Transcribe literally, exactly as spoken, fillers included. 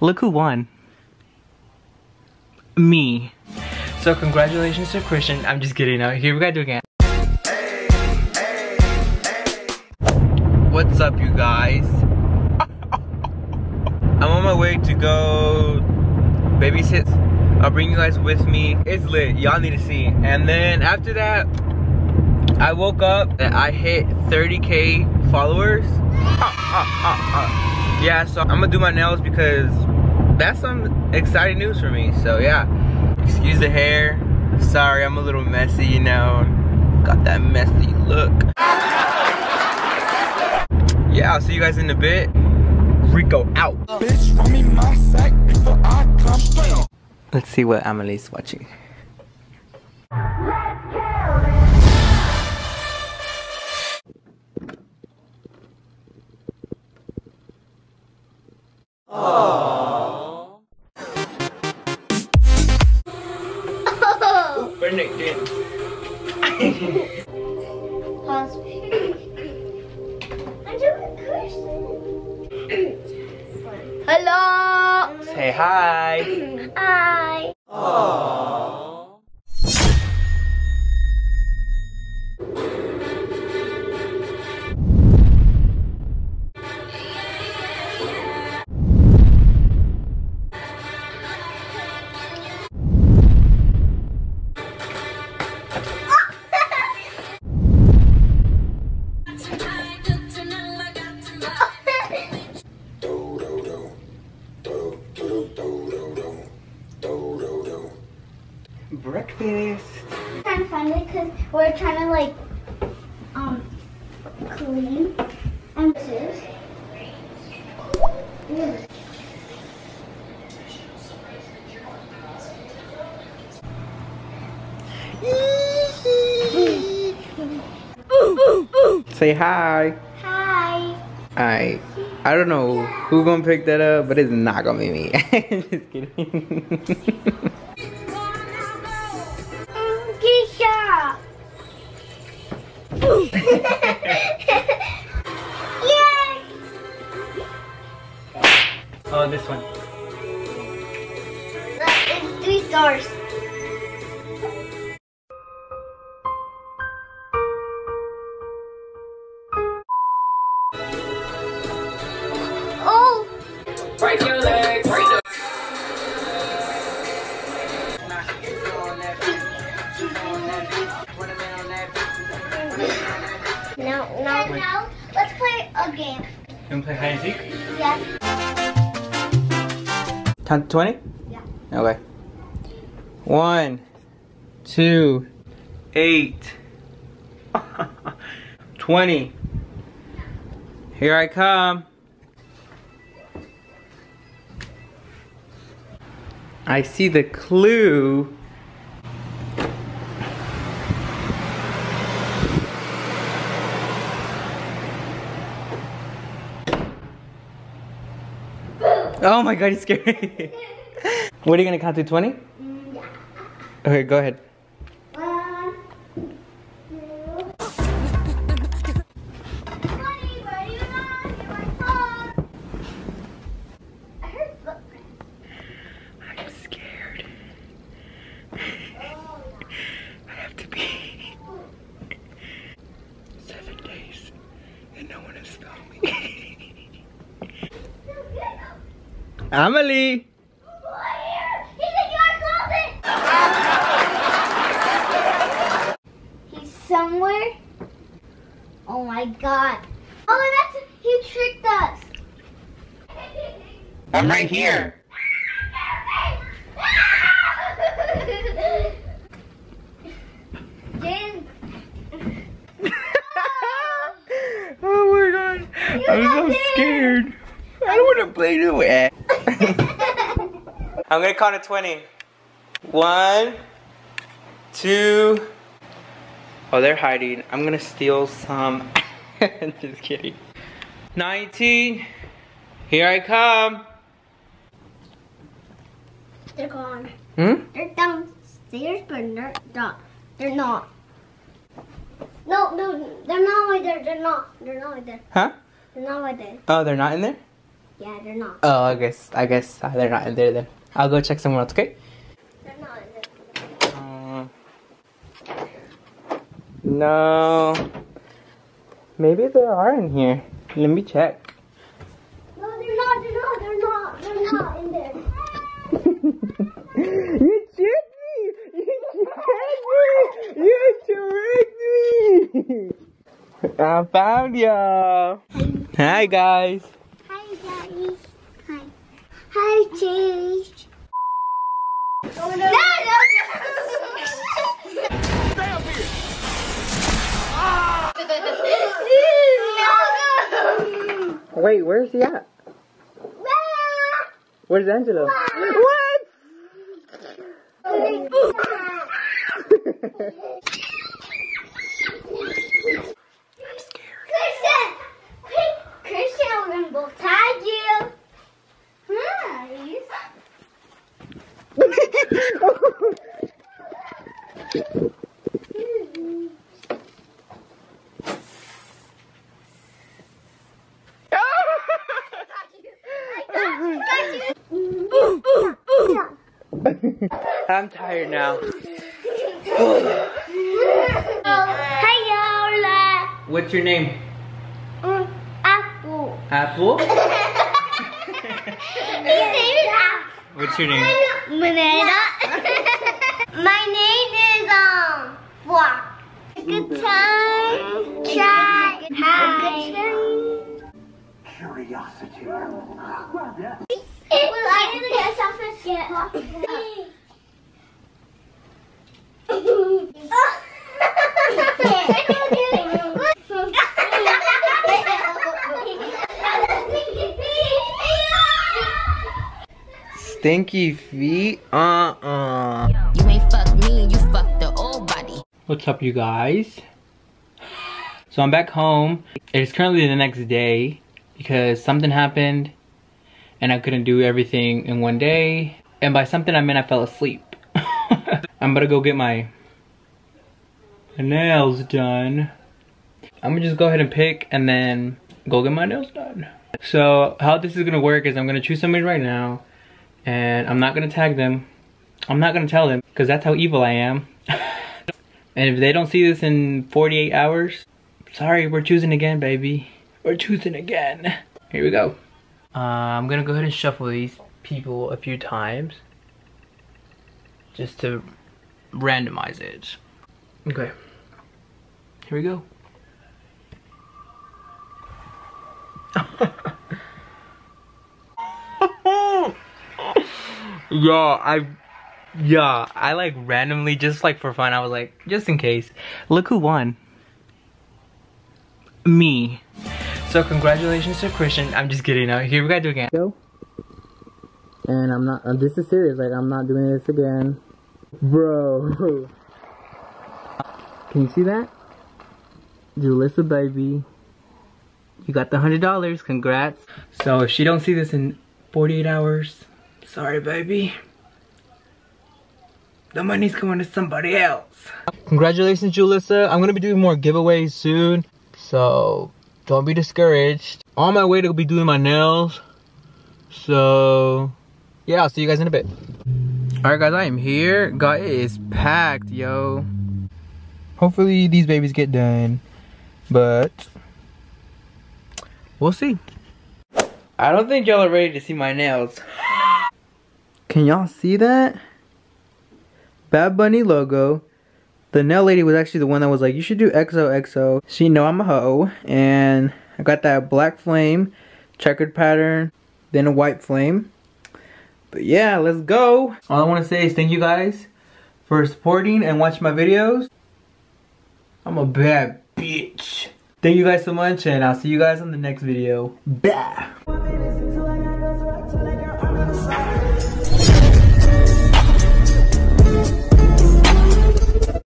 Look who won. Me. So congratulations to Christian. I'm just kidding. Now here we gotta do again. Hey, hey, hey. What's up, you guys? I'm on my way to go babysit. I'll bring you guys with me. It's lit. Y'all need to see. And then after that, I woke up and I hit thirty K followers. Ah, ah, ah, ah. Yeah, so I'm gonna do my nails because that's some exciting news for me. So yeah, excuse the hair. Sorry, I'm a little messy, you know. Got that messy look. Yeah, I'll see you guys in a bit. Rico out. Let's see what Amelie's watching. Oh. Hello. Say hi. Hi. Oh. Breakfast. It's kind of funny because we're trying to like um clean and this. Yeah. Say hi. Hi. I I don't know who gonna pick that up, but it's not gonna be me. Just kidding. Yes. Oh, this one. That is three stars. Oh! Break your legs. Break your Now, let's play a game. You want to play hide and seek? Yeah. Count to twenty? Yeah. Okay. One, two, eight, twenty. Here I come. I see the clue. Oh my god, it's scary. What are you gonna count to twenty? Yeah. Okay, go ahead. One, two, twenty, where do you go? You are cold. I heard footprints. I'm scared. Oh, yeah. I have to be seven days and no one has found me. Amelie! He's in your closet! He's somewhere? Oh my god. Oh, that's... He tricked us! I'm right here! Jen! Oh my god. I'm so scared. I don't want to play no way. I'm gonna count to twenty. One, two. Oh, they're hiding. I'm gonna steal some. Just kidding. nineteen. Here I come. They're gone. Hmm? They're downstairs, but they're not. They're not. No, no, they're not right there. They're not. They're not right there. Huh? They're not right there. Oh, they're not in there? Yeah, they're not. Oh, I guess I guess they're not in there then. I'll go check somewhere else, okay? They're not in there. Uh, no. Maybe there are in here. Let me check. No, they're not. They're not. They're not. They're not in there. You tricked me. You tricked me. You tricked me. I found y'all. Hi guys. Hi Daddy. Hi. Hi Chase. Oh, no, no, no. Stay up here. Ah. No, no. Wait, where is he at? Where's Angelo? What? I'm scared. Christian! Quick! Christian will tag you! Nice! I'm tired now. Hi, Yola. What's your name? Um, Apple. Apple? His name is Apple. What's your name? Manetta. My name is um Flock. Good time. Chat. Hi. Curiosity. Well, I Stinky feet, uh-uh. You ain't fuck me, you fuck the old body. What's up, you guys? So I'm back home. It is currently the next day because something happened and I couldn't do everything in one day. And by something I mean I fell asleep. I'm gonna go get my nails done. I'm gonna just go ahead and pick and then go get my nails done. So how this is gonna work is I'm gonna choose somebody right now and I'm not gonna tag them. I'm not gonna tell them because that's how evil I am. And if they don't see this in forty-eight hours, sorry, we're choosing again, baby. We're choosing again. Here we go. Uh, I'm gonna go ahead and shuffle these people a few times just to randomize it. Okay, here we go. yeah, I, yeah, I like randomly, just like for fun, I was like, just in case. Look who won. Me. So congratulations to Christian. I'm just kidding. Now here we gotta do again. Go. And I'm not. Uh, this is serious. Like I'm not doing this again, bro. Can you see that? Julissa, baby. You got the one hundred dollars, congrats. So if she don't see this in forty-eight hours, sorry, baby. The money's going to somebody else. Congratulations, Julissa. I'm gonna be doing more giveaways soon, so don't be discouraged. On my way to be doing my nails. So yeah, I'll see you guys in a bit. All right, guys, I am here. God, it is packed, yo. Hopefully these babies get done, but we'll see. I don't think y'all are ready to see my nails. Can y'all see that? Bad Bunny logo. The nail lady was actually the one that was like, you should do X O X O. She know I'm a hoe, and I got that black flame, checkered pattern, then a white flame. But yeah, let's go. All I want to say is thank you guys for supporting and watching my videos. I'm a bad bitch. Thank you guys so much, and I'll see you guys on the next video. Bye.